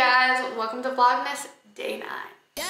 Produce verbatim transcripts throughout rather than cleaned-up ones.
Hey guys, welcome to Vlogmas Day nine.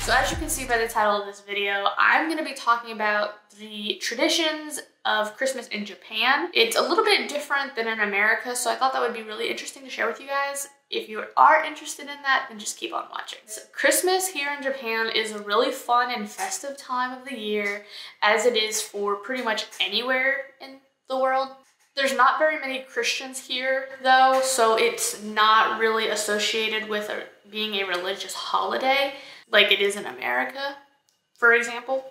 So as you can see by the title of this video, I'm going to be talking about the traditions of Christmas in Japan. It's a little bit different than in America, so I thought that would be really interesting to share with you guys. If you are interested in that, then just keep on watching. So Christmas here in Japan is a really fun and festive time of the year, as it is for pretty much anywhere in the world. There's not very many Christians here though, so it's not really associated with a, being a religious holiday like it is in America, for example.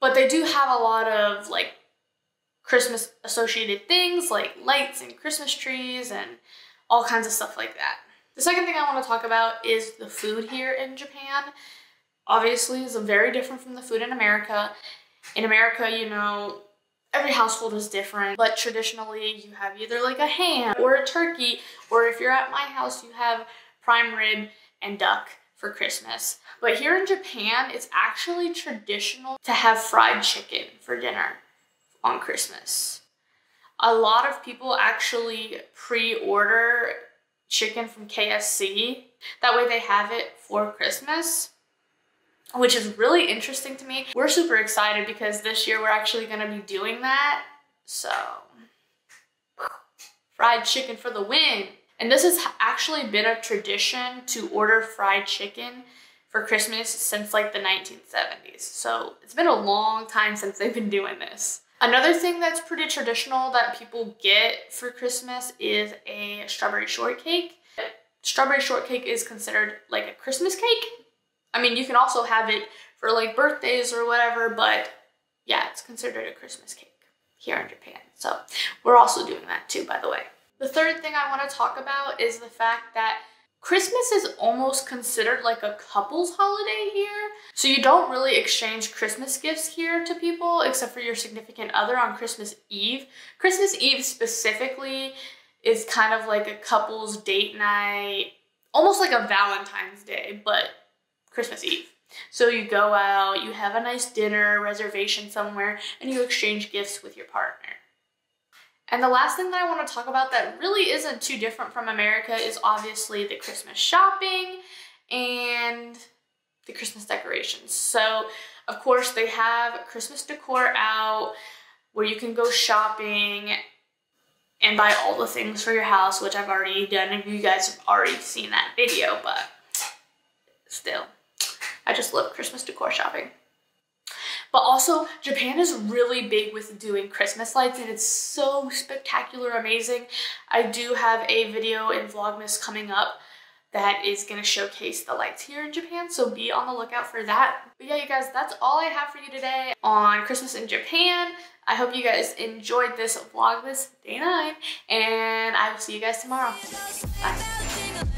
But they do have a lot of like Christmas associated things like lights and Christmas trees and all kinds of stuff like that. The second thing I want to talk about is the food here in Japan. Obviously, it's very different from the food in America. In America, you know, every household is different, but traditionally you have either like a ham or a turkey, or if you're at my house, you have prime rib and duck for Christmas. But here in Japan, it's actually traditional to have fried chicken for dinner on Christmas. A lot of people actually pre-order chicken from K F C. That way they have it for Christmas, which is really interesting to me. We're super excited because this year we're actually gonna be doing that. So, fried chicken for the win. And this has actually been a tradition to order fried chicken for Christmas since like the nineteen seventies. So it's been a long time since they've been doing this. Another thing that's pretty traditional that people get for Christmas is a strawberry shortcake. Strawberry shortcake is considered like a Christmas cake. I mean, you can also have it for like birthdays or whatever, but yeah, it's considered a Christmas cake here in Japan. So we're also doing that too, by the way. The third thing I want to talk about is the fact that Christmas is almost considered like a couple's holiday here. So you don't really exchange Christmas gifts here to people except for your significant other on Christmas Eve. Christmas Eve specifically is kind of like a couple's date night, almost like a Valentine's Day, but Christmas Eve. So you go out, you have a nice dinner, reservation somewhere, and you exchange gifts with your partner. And the last thing that I want to talk about that really isn't too different from America is obviously the Christmas shopping and the Christmas decorations. So, of course, they have Christmas decor out where you can go shopping and buy all the things for your house, which I've already done, and you guys have already seen that video, but still, I just love Christmas decor shopping. But also, Japan is really big with doing Christmas lights, and it's so spectacular, amazing. I do have a video in Vlogmas coming up that is gonna showcase the lights here in Japan, so be on the lookout for that. But yeah, you guys, that's all I have for you today on Christmas in Japan. I hope you guys enjoyed this Vlogmas Day nine, and I will see you guys tomorrow. Bye.